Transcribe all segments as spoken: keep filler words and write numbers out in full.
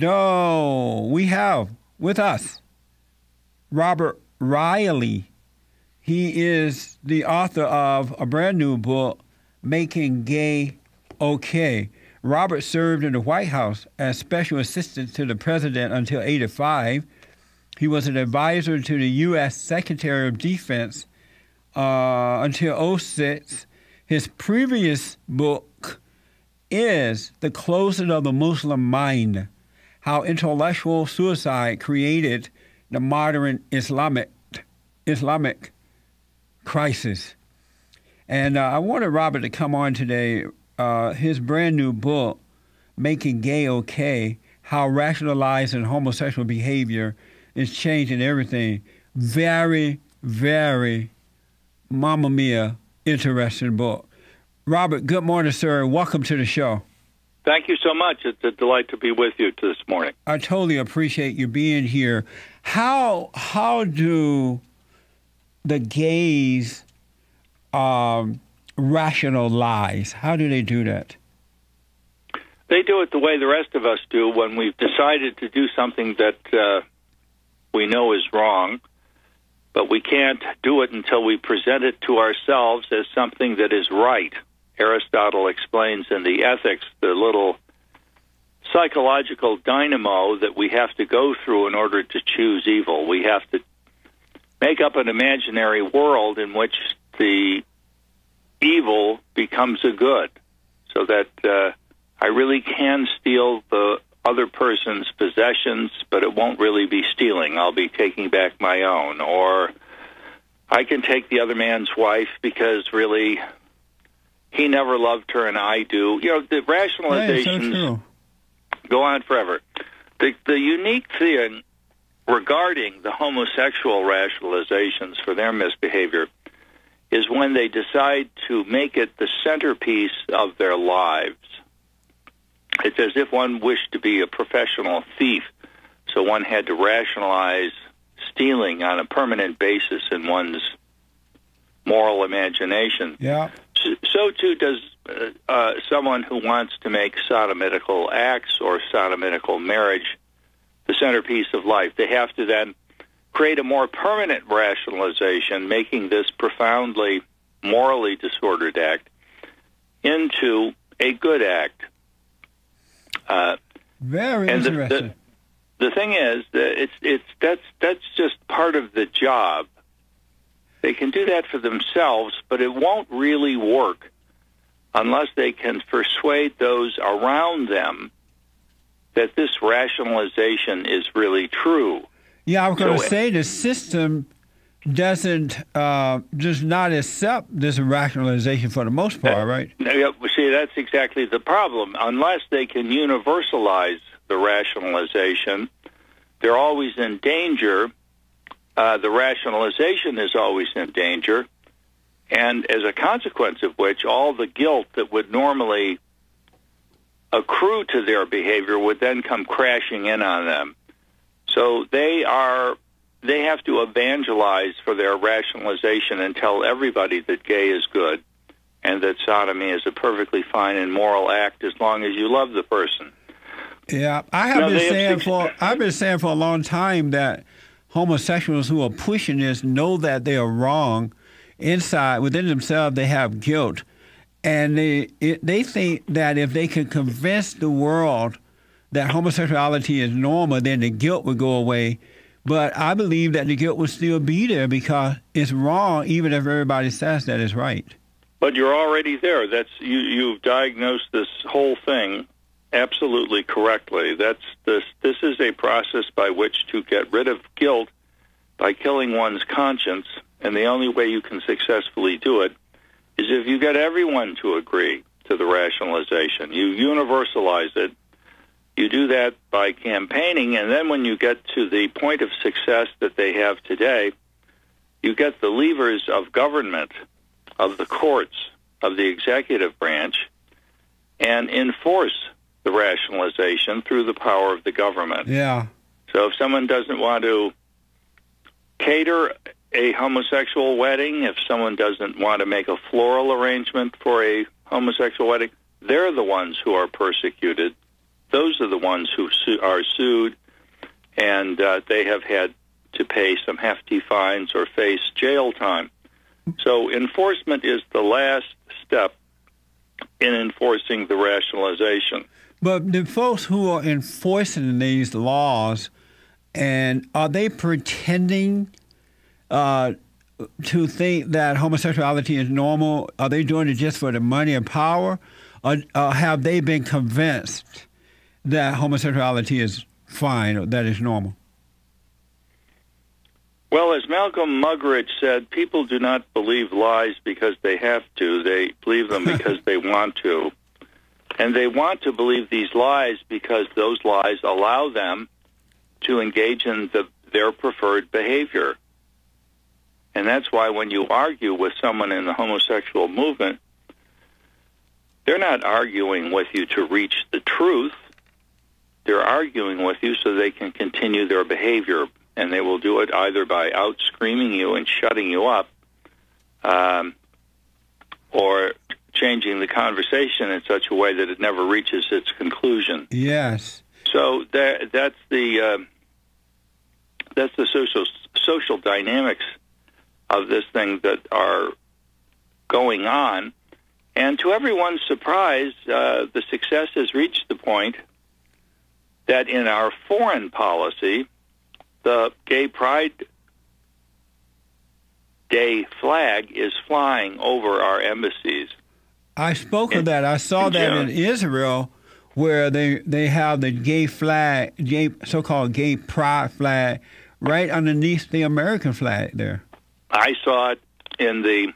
No, we have with us Robert Reilly. He is the author of a brand new book, Making Gay Okay. Robert served in the White House as special assistant to the president until eighty-five. He was an advisor to the U S Secretary of Defense uh, until oh six. His previous book is The Closing of the Muslim Mind, How Intellectual Suicide Created the Modern Islamic, Islamic Crisis. And uh, I wanted Robert to come on today. Uh, his brand new book, Making Gay Okay, How Rationalizing Homosexual Behavior is Changing Everything. Very, very, mamma mia, interesting book. Robert, good morning, sir, and welcome to the show. Thank you so much. It's a delight to be with you this morning. I totally appreciate you being here. How, how do the gays um, rationalize? How do they do that? They do it the way the rest of us do when we've decided to do something that... Uh, we know is wrong, but we can't do it until we present it to ourselves as something that is right. Aristotle explains in the Ethics the little psychological dynamo that we have to go through in order to choose evil. We have to make up an imaginary world in which the evil becomes a good, so that uh, I really can steal the other person's possessions, but it won't really be stealing. I'll be taking back my own. Or I can take the other man's wife because really he never loved her and I do. You know, the rationalizations yeah, so go on forever. The, the unique thing regarding the homosexual rationalizations for their misbehavior is when they decide to make it the centerpiece of their lives. It's as if one wished to be a professional thief, so one had to rationalize stealing on a permanent basis in one's moral imagination. Yeah. So, so too does uh, uh, someone who wants to make sodomitical acts or sodomitical marriage the centerpiece of life. They have to then create a more permanent rationalization, making this profoundly morally disordered act into a good act. Uh, Very and interesting. The, the, the thing is, that it's it's that's that's just part of the job. They can do that for themselves, but it won't really work unless they can persuade those around them that this rationalization is really true. Yeah, I was going to so say the system doesn't uh, does not accept this rationalization for the most part, right? Yeah, see, that's exactly the problem. Unless they can universalize the rationalization, they're always in danger. Uh, the rationalization is always in danger, and as a consequence of which, all the guilt that would normally accrue to their behavior would then come crashing in on them. So they are... they have to evangelize for their rationalization and tell everybody that gay is good and that sodomy is a perfectly fine and moral act as long as you love the person. Yeah, I have now, been saying have for I've been saying for a long time that homosexuals who are pushing this know that they are wrong. Inside, within themselves, they have guilt, and they it, they think that if they can convince the world that homosexuality is normal, then the guilt would go away. But I believe that the guilt will still be there because it's wrong, even if everybody says that it's right. But you're already there. That's you, you've diagnosed this whole thing absolutely correctly. That's this. This is a process by which to get rid of guilt by killing one's conscience, and the only way you can successfully do it is if you get everyone to agree to the rationalization. You universalize it. You do that by campaigning, and then when you get to the point of success that they have today, you get the levers of government, of the courts, of the executive branch, and enforce the rationalization through the power of the government. Yeah. So if someone doesn't want to cater a homosexual wedding, if someone doesn't want to make a floral arrangement for a homosexual wedding, they're the ones who are persecuted those are the ones who su are sued, and uh, they have had to pay some hefty fines or face jail time. So enforcement is the last step in enforcing the rationalization. But the folks who are enforcing these laws, and are they pretending uh, to think that homosexuality is normal? Are they doing it just for the money and power? Or, or have they been convinced that homosexuality is fine or that it's normal? Well, as Malcolm Muggeridge said, people do not believe lies because they have to. They believe them because they want to. And they want to believe these lies because those lies allow them to engage in the, their preferred behavior. And that's why when you argue with someone in the homosexual movement, they're not arguing with you to reach the truth. They're arguing with you so they can continue their behavior. And they will do it either by out-screaming you and shutting you up, um, or changing the conversation in such a way that it never reaches its conclusion. Yes. So that, that's the uh, that's the social social dynamics of this thing that are going on. And to everyone's surprise, uh, the success has reached the point that in our foreign policy, the Gay Pride Day flag is flying over our embassies. I spoke in, of that. I saw that June. in Israel, where they they have the gay flag, gay so-called gay pride flag, right underneath the American flag there. I saw it in the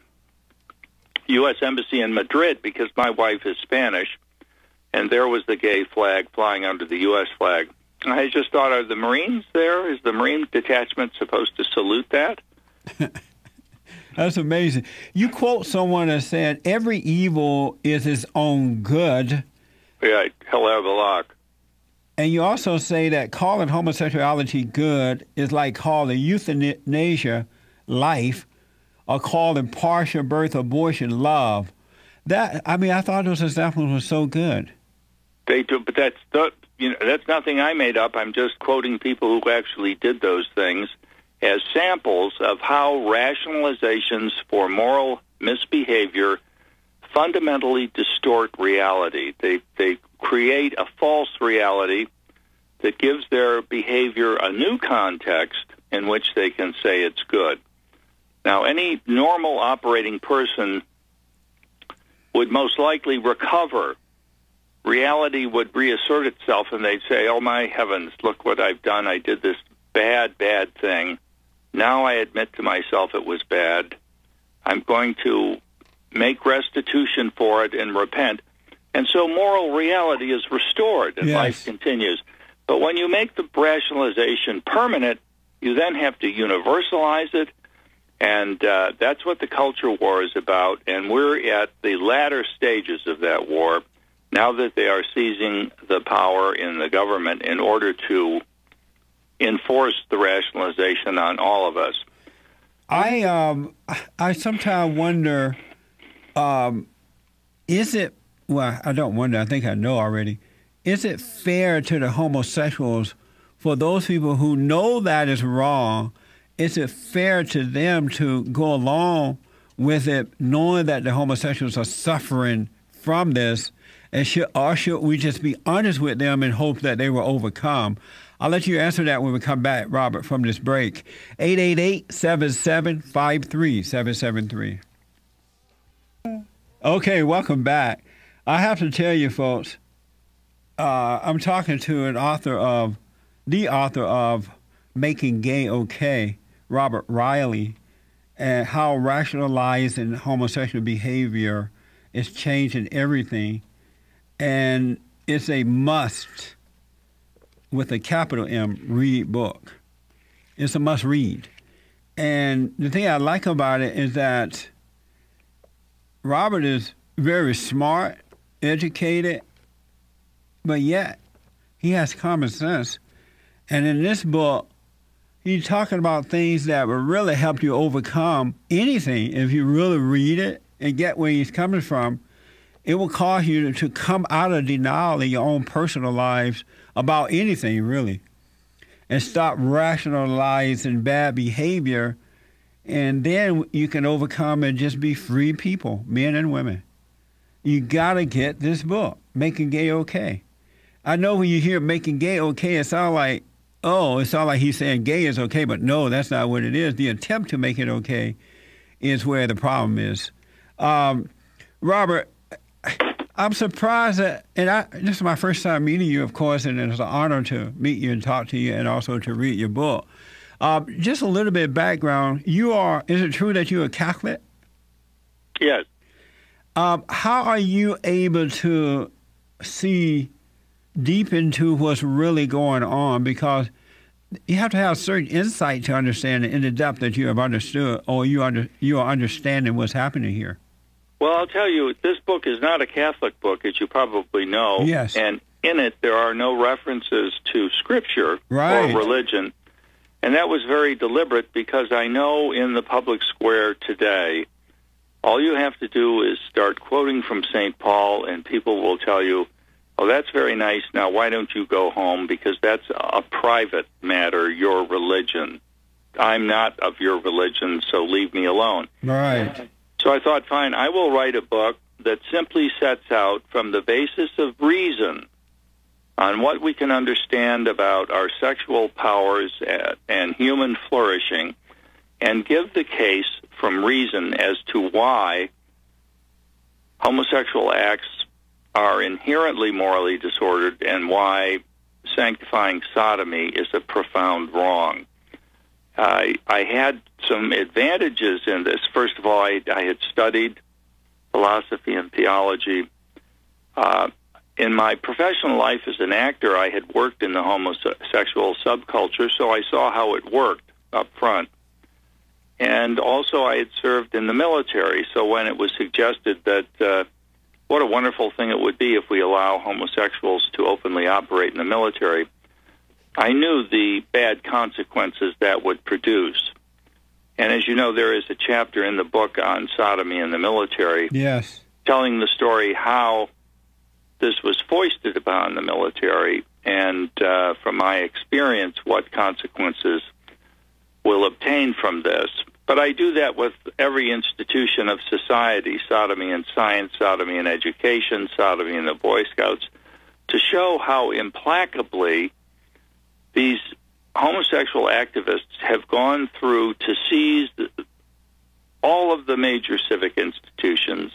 U S Embassy in Madrid because my wife is Spanish, and there was the gay flag flying under the U S flag. I just thought, are the Marines there? Is the Marine detachment supposed to salute that? That's amazing. You quote someone that said, every evil is its own good. Yeah, hello, Balak. And you also say that calling homosexuality good is like calling euthanasia life or calling partial birth abortion love. That, I mean, I thought those examples were so good. They do, but that's, the, you know, that's nothing I made up. I'm just quoting people who actually did those things as samples of how rationalizations for moral misbehavior fundamentally distort reality. They, they create a false reality that gives their behavior a new context in which they can say it's good. Now, any normal operating person would most likely recover. Reality would reassert itself, and they'd say, oh, my heavens, look what I've done. I did this bad, bad thing. Now I admit to myself it was bad. I'm going to make restitution for it and repent. And so moral reality is restored, and yes, life continues. But when you make the rationalization permanent, you then have to universalize it, and uh, that's what the culture war is about, and we're at the latter stages of that war now that they are seizing the power in the government in order to enforce the rationalization on all of us. I um, I sometimes wonder, um, is it, well, I don't wonder, I think I know already, is it fair to the homosexuals, for those people who know that is wrong, is it fair to them to go along with it knowing that the homosexuals are suffering from this, and should, or should we just be honest with them and hope that they will overcome? I'll let you answer that when we come back, Robert, from this break. eight eight eight, seven seven five three, seven seven three. Okay, welcome back. I have to tell you, folks, uh, I'm talking to an author of, the author of Making Gay Okay, Robert Reilly, and how rationalizing homosexual behavior is changing everything. And it's a must, with a capital M, read book. It's a must read. And the thing I like about it is that Robert is very smart, educated, but yet he has common sense. And in this book, he's talking about things that will really help you overcome anything if you really read it and get where he's coming from. It will cause you to come out of denial in your own personal lives about anything, really, and stop rationalizing bad behavior, and then you can overcome and just be free people, men and women. You got to get this book, Making Gay Okay. I know when you hear Making Gay Okay, it sounds like, oh, it sounds like he's saying gay is okay, but no, that's not what it is. The attempt to make it okay is where the problem is. Um, Robert, I'm surprised that, and I, this is my first time meeting you, of course, and it's an honor to meet you and talk to you and also to read your book. Uh, just a little bit of background. You are, is it true that you're a Catholic? Yes. Um, how are you able to see deep into what's really going on? Because you have to have certain insight to understand it in the depth that you have understood, or you under, you are understanding what's happening here. Well, I'll tell you, this book is not a Catholic book, as you probably know. Yes. And in it, there are no references to Scripture right. or religion. And that was very deliberate, because I know in the public square today, all you have to do is start quoting from Saint Paul, and people will tell you, oh, that's very nice. Now, why don't you go home? Because that's a private matter, your religion. I'm not of your religion, so leave me alone. Right. So I thought, fine, I will write a book that simply sets out from the basis of reason on what we can understand about our sexual powers and human flourishing, and give the case from reason as to why homosexual acts are inherently morally disordered and why sanctifying sodomy is a profound wrong. I, I had some advantages in this. First of all, I, I had studied philosophy and theology. Uh, in my professional life as an actor, I had worked in the homosexual subculture, so I saw how it worked up front. And also, I had served in the military, so when it was suggested that uh, what a wonderful thing it would be if we allow homosexuals to openly operate in the military, I knew the bad consequences that would produce. And as you know, there is a chapter in the book on sodomy in the military. Yes. Telling the story how this was foisted upon the military, and uh, from my experience, what consequences will obtain from this. But I do that with every institution of society, sodomy in science, sodomy in education, sodomy in the Boy Scouts, to show how implacably these homosexual activists have gone through to seize the, all of the major civic institutions,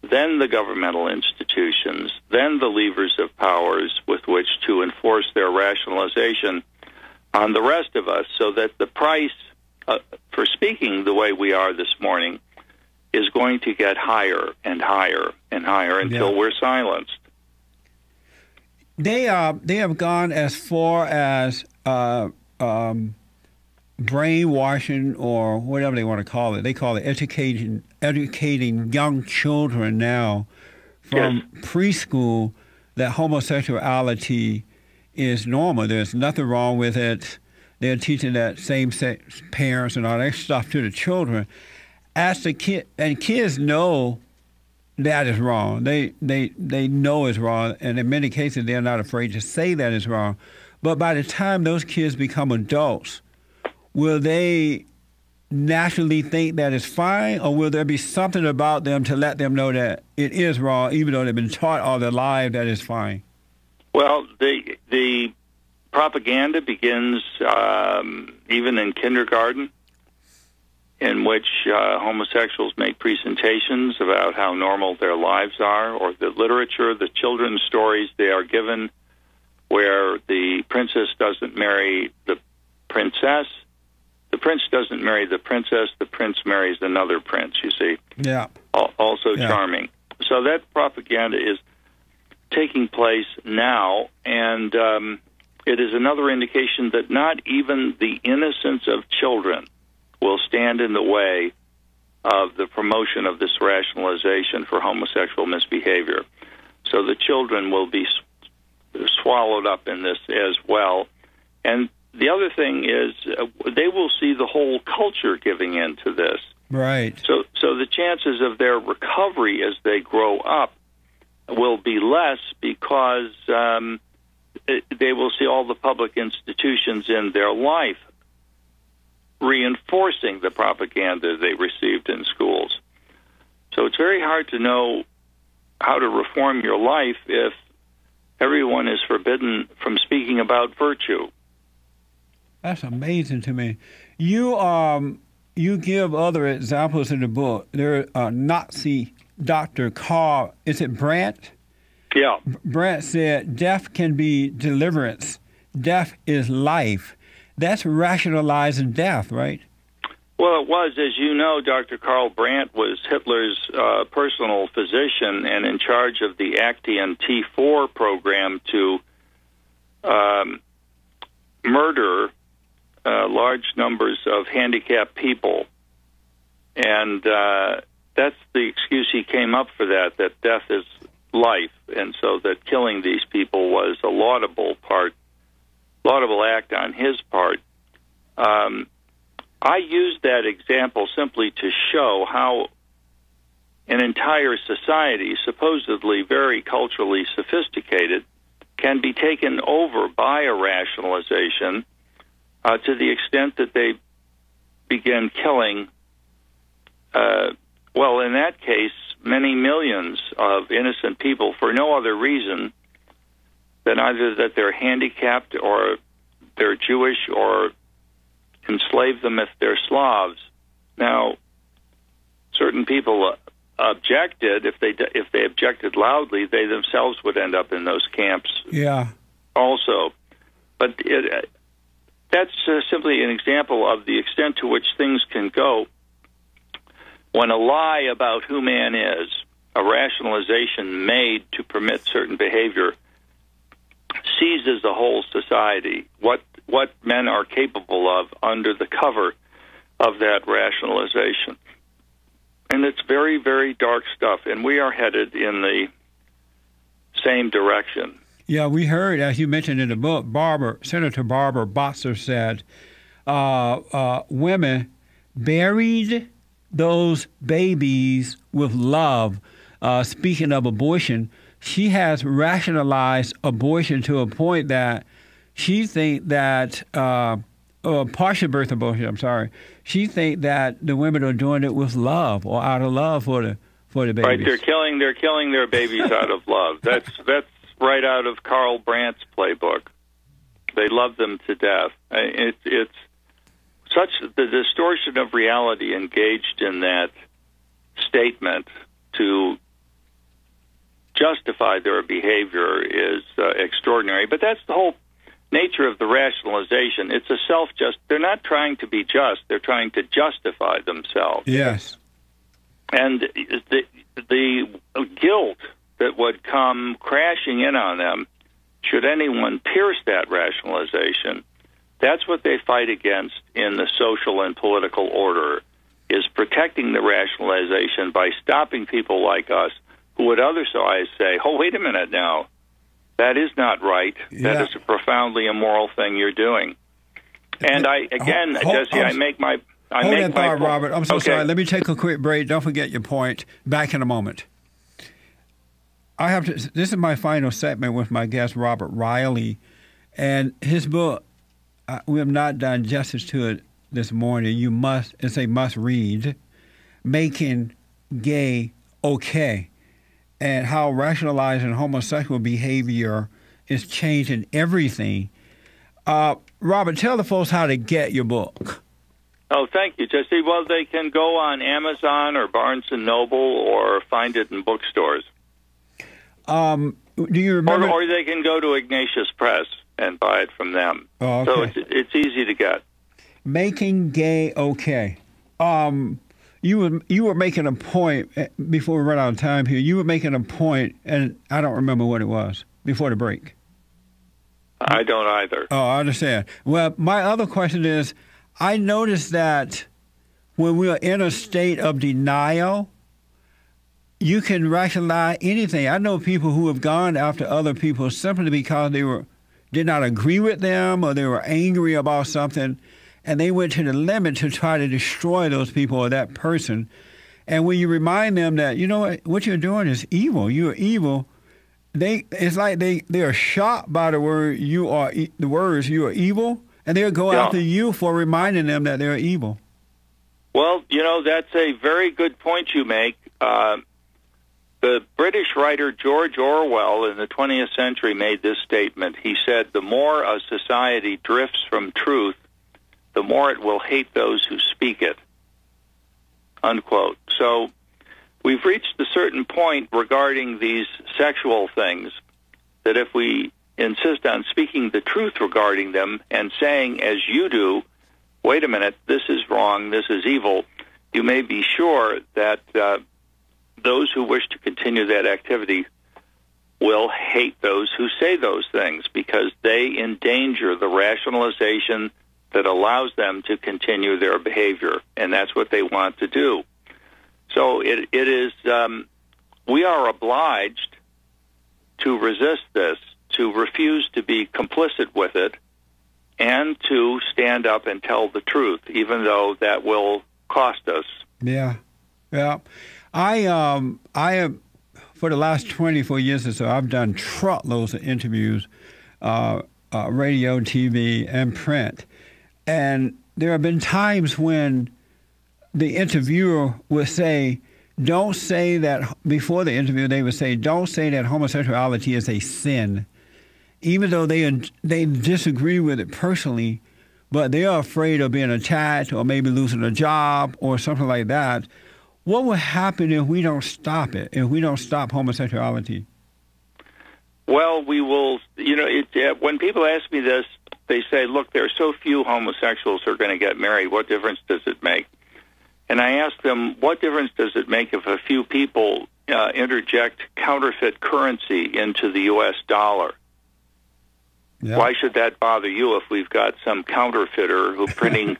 then the governmental institutions, then the levers of powers with which to enforce their rationalization on the rest of us, so that the price uh, for speaking the way we are this morning is going to get higher and higher and higher until yeah. we're silenced. They uh, they have gone as far as uh, um, brainwashing, or whatever they want to call it. They call it educating educating young children now from yes. preschool that homosexuality is normal. There's nothing wrong with it. They're teaching that same-sex parents and all that stuff to the children. As the kid and kids know. That is wrong. They they they know it's wrong, and in many cases they're not afraid to say that it's wrong. But by the time those kids become adults, will they naturally think that it's fine, or will there be something about them to let them know that it is wrong, even though they've been taught all their lives that it's fine? Well, the the propaganda begins um, even in kindergarten, in which uh, homosexuals make presentations about how normal their lives are, or the literature, the children's stories they are given, where the princess doesn't marry the princess, the prince doesn't marry the princess, the prince marries another prince, you see. Yeah. Also yeah. charming. So that propaganda is taking place now, and um, it is another indication that not even the innocence of children will stand in the way of the promotion of this rationalization for homosexual misbehavior. So the children will be swallowed up in this as well. And the other thing is uh, they will see the whole culture giving in to this. Right. So, so the chances of their recovery as they grow up will be less because um, they will see all the public institutions in their life reinforcing the propaganda they received in schools. So it's very hard to know how to reform your life if everyone is forbidden from speaking about virtue. That's amazing to me. You um, you give other examples in the book. There are uh, Nazi Doctor Karl, is it Brandt? Yeah. Brandt said, death can be deliverance. Death is life. That's rationalizing death, right? Well, it was. As you know, Doctor Karl Brandt was Hitler's uh, personal physician and in charge of the Aktion T four program to um, murder uh, large numbers of handicapped people. And uh, that's the excuse he came up for that, that death is life, and so that killing these people was a laudable part, laudable act on his part. Um I use that example simply to show how an entire society, supposedly very culturally sophisticated, can be taken over by a rationalization uh, to the extent that they begin killing, uh, well, in that case, many millions of innocent people for no other reason than either that they're handicapped or they're Jewish or enslave them if they're Slavs. Now, certain people objected. If they if they objected loudly, they themselves would end up in those camps. Yeah. Also, but it, that's uh, simply an example of the extent to which things can go when a lie about who man is, a rationalization made to permit certain behavior, seizes the whole society. What what men are capable of under the cover of that rationalization. And it's very, very dark stuff, and we are headed in the same direction. Yeah, we heard, as you mentioned in the book, Barbara, Senator Barbara Boxer said, uh, uh, women buried those babies with love. Uh, speaking of abortion, she has rationalized abortion to a point that she think that, uh, oh, partial birth abortion, I'm sorry, she think that the women are doing it with love or out of love for the, for the babies. Right, they're killing, they're killing their babies out of love. That's, that's right out of Karl Brandt's playbook. They love them to death. It, it's such the distortion of reality engaged in that statement to justify their behavior is uh, extraordinary. But that's the whole nature of the rationalization. It's a self-just. They're not trying to be just. They're trying to justify themselves. Yes. And the, the guilt that would come crashing in on them, should anyone pierce that rationalization, that's what they fight against in the social and political order, is protecting the rationalization by stopping people like us who would otherwise say, oh, wait a minute now, that is not right. Yeah. That is a profoundly immoral thing you're doing. And I, again, hold, hold, Jesse, I'm, I make my... I hold make that my thought, Robert. I'm so okay. sorry. Let me take a quick break. Don't forget your point. Back in a moment. I have to... This is my final segment with my guest, Robert Reilly. And his book, uh, we have not done justice to it this morning. You must... It's a must-read. Making Gay Okay. And how rationalizing homosexual behavior is changing everything. Uh, Robert, tell the folks how to get your book. Oh, thank you, Jesse. Well, they can go on Amazon or Barnes and Noble or find it in bookstores. Um, do you remember? Or, or they can go to Ignatius Press and buy it from them. Oh, okay. So it's, it's easy to get. Making Gay Okay. Um... You were, you were making a point, before we run out of time here, you were making a point, and I don't remember what it was, before the break. I don't either. Oh, I understand. Well, my other question is, I noticed that when we are in a state of denial, you can rationalize anything. I know people who have gone after other people simply because they were did not agree with them or they were angry about something. and they went to the limit to try to destroy those people or that person. And when you remind them that, you know what, what you're doing is evil, you're evil, they it's like they, they are shocked by the word you are e the words you are evil, and they'll go yeah. after you for reminding them that they're evil. Well, you know, that's a very good point you make. Uh, the British writer George Orwell in the twentieth century made this statement. He said, the more a society drifts from truth, the more it will hate those who speak it. Unquote. So we've reached a certain point regarding these sexual things that if we insist on speaking the truth regarding them and saying, as you do, wait a minute, this is wrong, this is evil, you may be sure that uh, those who wish to continue that activity will hate those who say those things because they endanger the rationalization that allows them to continue their behavior, and that's what they want to do. So it, it is, um, we are obliged to resist this, to refuse to be complicit with it, and to stand up and tell the truth, even though that will cost us. Yeah, yeah. I, um, I have, for the last twenty-four years or so, I've done truckloads of interviews, uh, uh, radio, T V, and print. And there have been times when the interviewer would say, don't say that, before the interview, they would say, don't say that homosexuality is a sin, even though they, they disagree with it personally, but they are afraid of being attacked or maybe losing a job or something like that. What would happen if we don't stop it, if we don't stop homosexuality? Well, we will, you know, it, uh, when people ask me this, they say, look, there are so few homosexuals who are going to get married. What difference does it make? And I ask them, what difference does it make if a few people uh, interject counterfeit currency into the U S dollar? Yeah. Why should that bother you if we've got some counterfeiter who's printing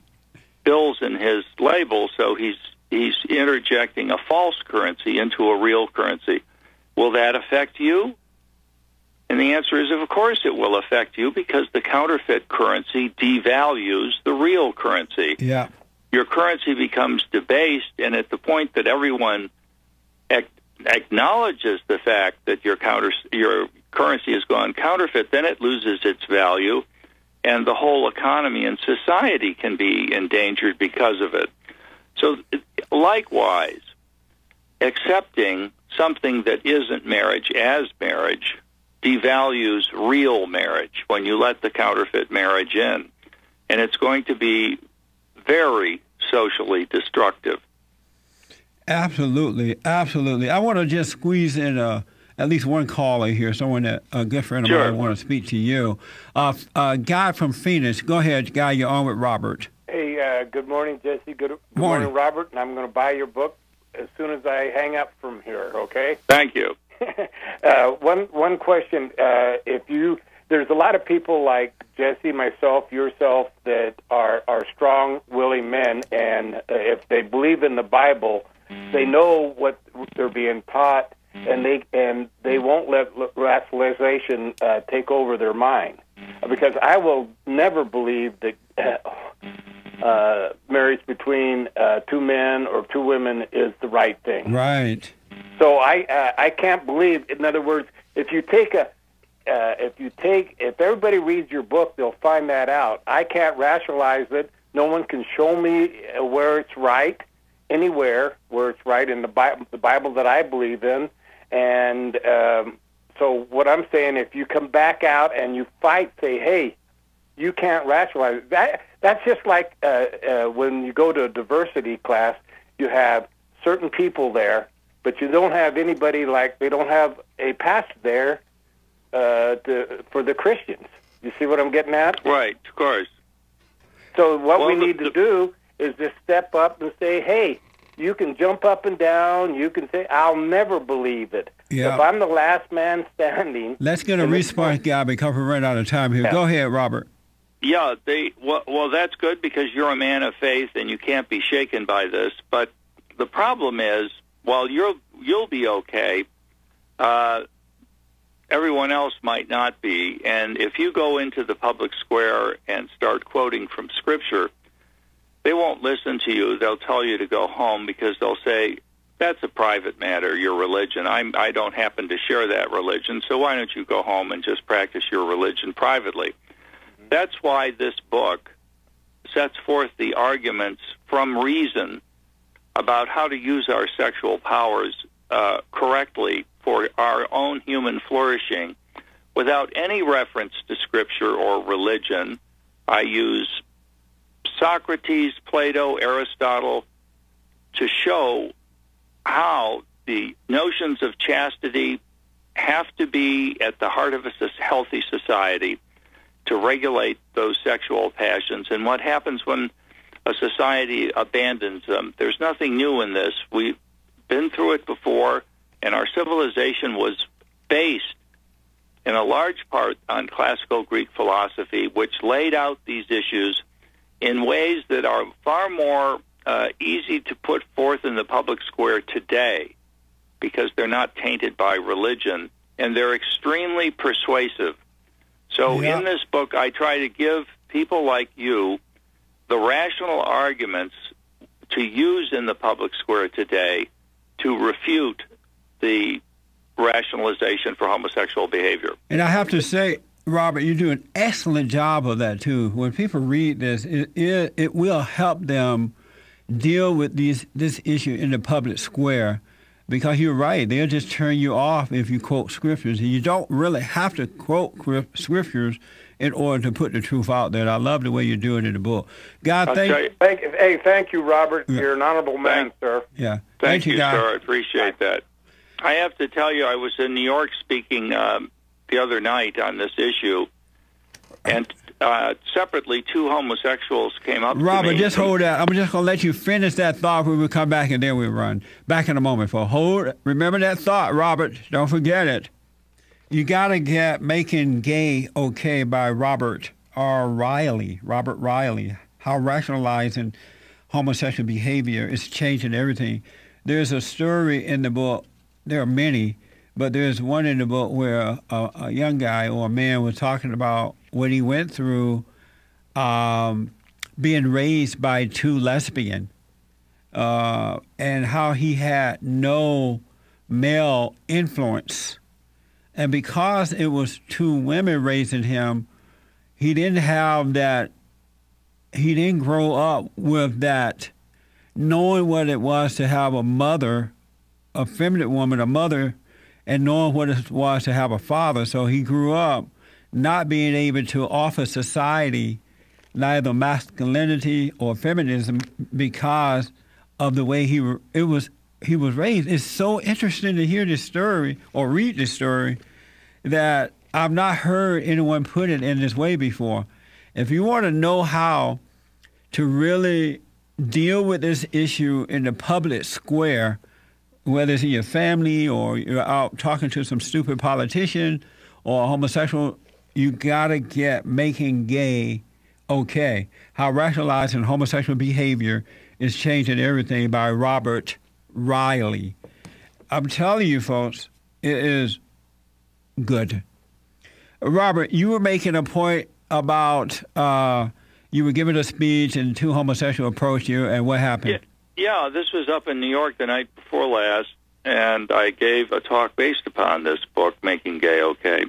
bills in his label, so he's, he's interjecting a false currency into a real currency? Will that affect you? And the answer is, of course, it will affect you because the counterfeit currency devalues the real currency. Yeah. Your currency becomes debased, and at the point that everyone ac acknowledges the fact that your, counter your currency has gone counterfeit, then it loses its value, and the whole economy and society can be endangered because of it. So likewise, accepting something that isn't marriage as marriage devalues real marriage when you let the counterfeit marriage in. And it's going to be very socially destructive. Absolutely, absolutely. I want to just squeeze in a, at least one caller here, someone that, a good friend of sure. mine, I want to speak to you. Uh, uh, Guy from Phoenix. Go ahead, Guy, you're on with Robert. Hey, uh, good morning, Jesse. Good, good morning. morning, Robert. And I'm going to buy your book as soon as I hang up from here, okay? Thank you. uh, one one question: uh, If you there's a lot of people like Jesse, myself, yourself that are are strong, willing men, and uh, if they believe in the Bible, mm. they know what they're being taught, mm. and they and they won't let rationalization uh, take over their mind. Mm. Because I will never believe that uh, uh, marriage between uh, two men or two women is the right thing. Right. So I uh, I can't believe. In other words, if you take a uh, if you take if everybody reads your book, they'll find that out. I can't rationalize it. No one can show me where it's right anywhere where it's right in the Bible, the Bible that I believe in. And um, so what I'm saying, if you come back out and you fight, say, hey, you can't rationalize it. That that's just like uh, uh, when you go to a diversity class, you have certain people there. But you don't have anybody like they don't have a pastor there uh, to, for the Christians. You see what I'm getting at? Right, of course. So what well, we the, need to the, do is just step up and say, "Hey, you can jump up and down. You can say, I'll never believe it. Yeah. If I'm the last man standing." Let's get a response, guy, because we're running out of time here. Yeah. Go ahead, Robert. Yeah, they well, well, that's good because you're a man of faith and you can't be shaken by this. But the problem is, while you'll you'll be okay, uh, everyone else might not be. And if you go into the public square and start quoting from Scripture, They won't listen to you. They'll tell you to go home because they'll say, that's a private matter, your religion. I'm, I don't happen to share that religion, so why don't you go home and just practice your religion privately? Mm-hmm. That's why this book sets forth the arguments from reason about how to use our sexual powers uh, correctly for our own human flourishing without any reference to scripture or religion. I use Socrates, Plato, Aristotle to show how the notions of chastity have to be at the heart of a healthy society to regulate those sexual passions. And what happens when a society abandons them? There's nothing new in this. We've been through it before, and our civilization was based in a large part on classical Greek philosophy, which laid out these issues in ways that are far more Uh, easy to put forth in the public square today because they're not tainted by religion, and they're extremely persuasive. So yeah. in this book, I try to give people like you the rational arguments to use in the public square today to refute the rationalization for homosexual behavior. And I have to say, Robert, you do an excellent job of that, too. When people read this, it, it, it will help them deal with these this issue in the public square, because you're right, they'll just turn you off if you quote scriptures, and you don't really have to quote scriptures in order to put the truth out there. And I love the way you're doing it in the book. God, thank you. Thank, hey, thank you, Robert. Yeah. You're an honorable man, thank, sir. Yeah, thank, thank you, God. Sir. I appreciate that. I have to tell you, I was in New York speaking um, the other night on this issue, and Uh, separately, two homosexuals came up Robert, to me. Just hold out. I'm just going to let you finish that thought. We will come back, and then we'll run. Back in a moment. For hold. Remember that thought, Robert. Don't forget it. You got to get Making Gay Okay by Robert R. Reilly. Robert Reilly. How rationalizing homosexual behavior is changing everything. There's a story in the book. There are many, but there's one in the book where a, a young guy or a man was talking about when he went through um, being raised by two lesbians uh, and how he had no male influence. And because it was two women raising him, he didn't have that, he didn't grow up with that, knowing what it was to have a mother, a feminine woman, a mother, and knowing what it was to have a father. So he grew up not being able to offer society neither masculinity or feminism because of the way he it was he was raised. It's so interesting to hear this story or read this story that I've not heard anyone put it in this way before. If you want to know how to really deal with this issue in the public square, whether it's in your family or you're out talking to some stupid politician or homosexual, you gotta get Making Gay Okay. How Rationalizing Homosexual Behavior is Changing Everything by Robert Reilly. I'm telling you, folks, it is good. Robert, you were making a point about uh, you were giving a speech and two homosexuals approached you, and what happened? Yeah, yeah, this was up in New York the night before last, and I gave a talk based upon this book, Making Gay Okay.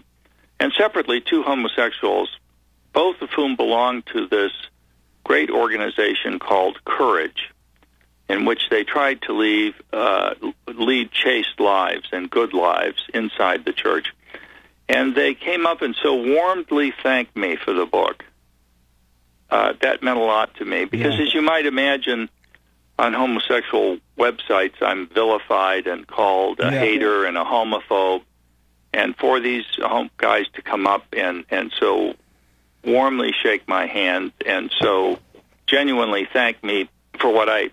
And separately, two homosexuals, both of whom belong to this great organization called Courage, in which they tried to leave, uh, lead chaste lives and good lives inside the church. And they came up and so warmly thanked me for the book. Uh, that meant a lot to me, because yeah. as you might imagine, on homosexual websites, I'm vilified and called a yeah. hater and a homophobe. And for these guys to come up and, and so warmly shake my hand and so genuinely thank me for what I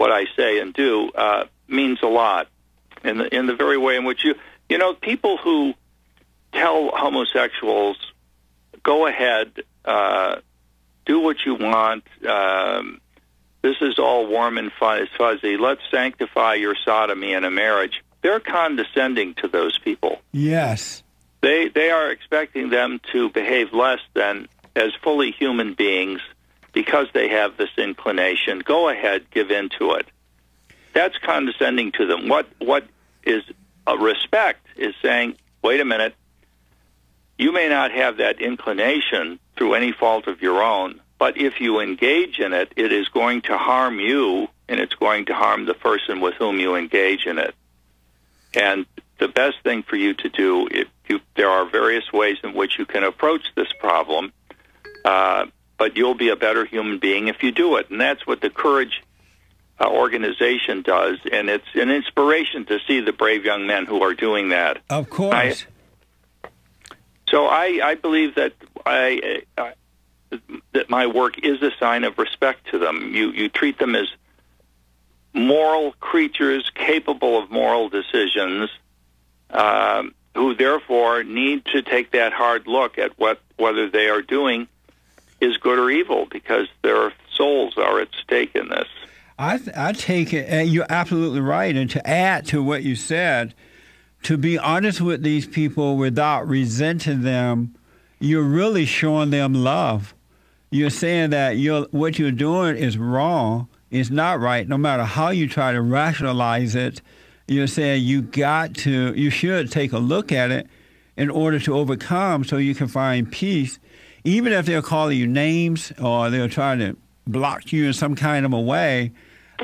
what I say and do uh, means a lot. In the, in the very way in which you, you know, people who tell homosexuals, go ahead, uh, do what you want, um, this is all warm and fuzzy, let's sanctify your sodomy in a marriage. They're condescending to those people. Yes. They, they are expecting them to behave less than as fully human beings because they have this inclination, go ahead, give in to it. That's condescending to them. What what is a respect is saying, wait a minute, you may not have that inclination through any fault of your own, but if you engage in it, it is going to harm you, and it's going to harm the person with whom you engage in it. And the best thing for you to do, if you, there are various ways in which you can approach this problem, uh, but you'll be a better human being if you do it. And that's what the Courage uh, organization does, and it's an inspiration to see the brave young men who are doing that. Of course. I, so I, I believe that I, I, that my work is a sign of respect to them. You, you treat them as moral creatures capable of moral decisions, uh, who therefore need to take that hard look at what whether they are doing is good or evil, because their souls are at stake in this. I, I take it, and you're absolutely right, and to add to what you said, to be honest with these people without resenting them, you're really showing them love. You're saying that you're, what you're doing is wrong, it's not right, no matter how you try to rationalize it. You're saying you got to, you should take a look at it in order to overcome so you can find peace. Even if they're calling you names or they're trying to block you in some kind of a way,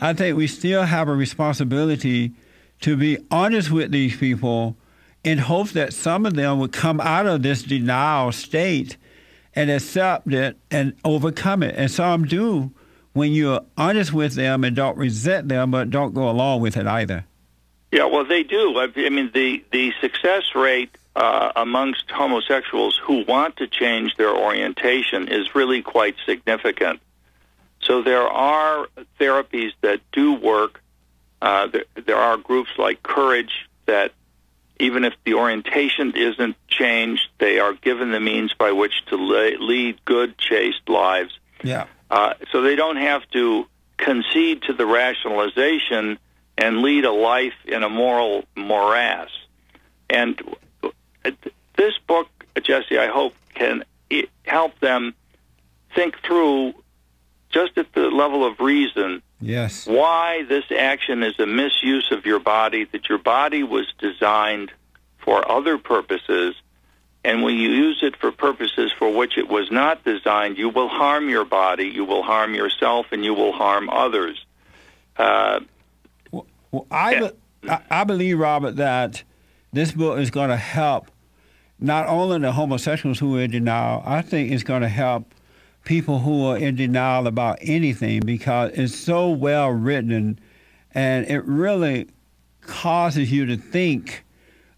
I think we still have a responsibility to be honest with these people in hopes that some of them would come out of this denial state and accept it and overcome it. And some do when you're honest with them and don't resent them, but don't go along with it either. Yeah, well, they do. I mean, the, the success rate uh, amongst homosexuals who want to change their orientation is really quite significant. So there are therapies that do work. Uh, there, there are groups like Courage that, even if the orientation isn't changed, they are given the means by which to lay, lead good, chaste lives. Yeah. Uh, so they don't have to concede to the rationalization and lead a life in a moral morass. And this book, Jesse, I hope, can help them think through, just at the level of reason, yes, why this action is a misuse of your body, that your body was designed for other purposes, and when you use it for purposes for which it was not designed, you will harm your body, you will harm yourself, and you will harm others. Uh, Well, I, be I believe, Robert, that this book is going to help not only the homosexuals who are in denial, I think it's going to help people who are in denial about anything, because it's so well written and it really causes you to think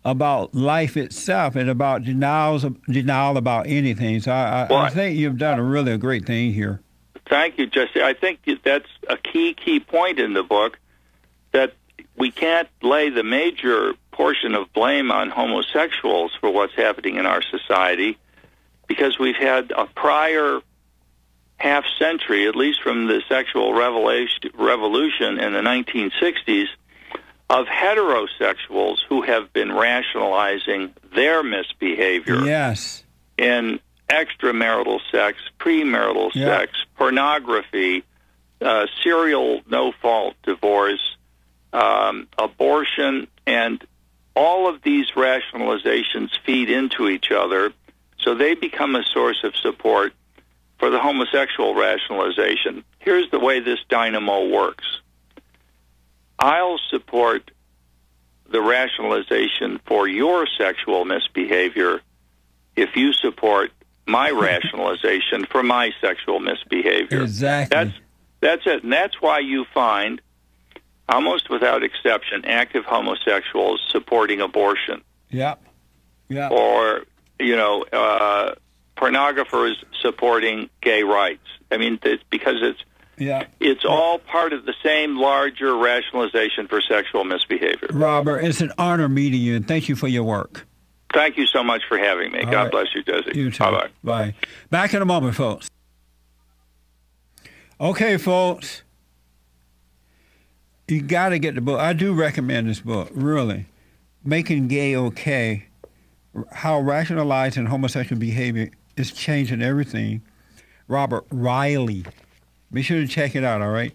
about life itself and about denials of, denial about anything. So I, I, well, I think you've done a really a great thing here. Thank you, Jesse. I think that's a key, key point in the book, that we can't lay the major portion of blame on homosexuals for what's happening in our society, because we've had a prior half century, at least from the sexual revolution in the nineteen sixties, of heterosexuals who have been rationalizing their misbehavior. Yes. In extramarital sex, premarital yeah. sex, pornography, uh, serial no-fault divorce, Um, abortion, and all of these rationalizations feed into each other, so they become a source of support for the homosexual rationalization. Here's the way this dynamo works. I'll support the rationalization for your sexual misbehavior if you support my rationalization for my sexual misbehavior. Exactly. That's, that's it, and that's why you find, almost without exception, active homosexuals supporting abortion. Yep. Yep. Or, you know, uh, pornographers supporting gay rights. I mean, it's because it's, yep. it's yep. all part of the same larger rationalization for sexual misbehavior. Robert, it's an honor meeting you, and thank you for your work. Thank you so much for having me. All God right. bless you, Jesse. You too. Bye-bye. Bye. Back in a moment, folks. Okay, folks. You got to get the book. I do recommend this book, really. Making Gay Okay, How Rationalizing Homosexual Behavior is Changing Everything. Robert Reilly. Be sure to check it out, all right?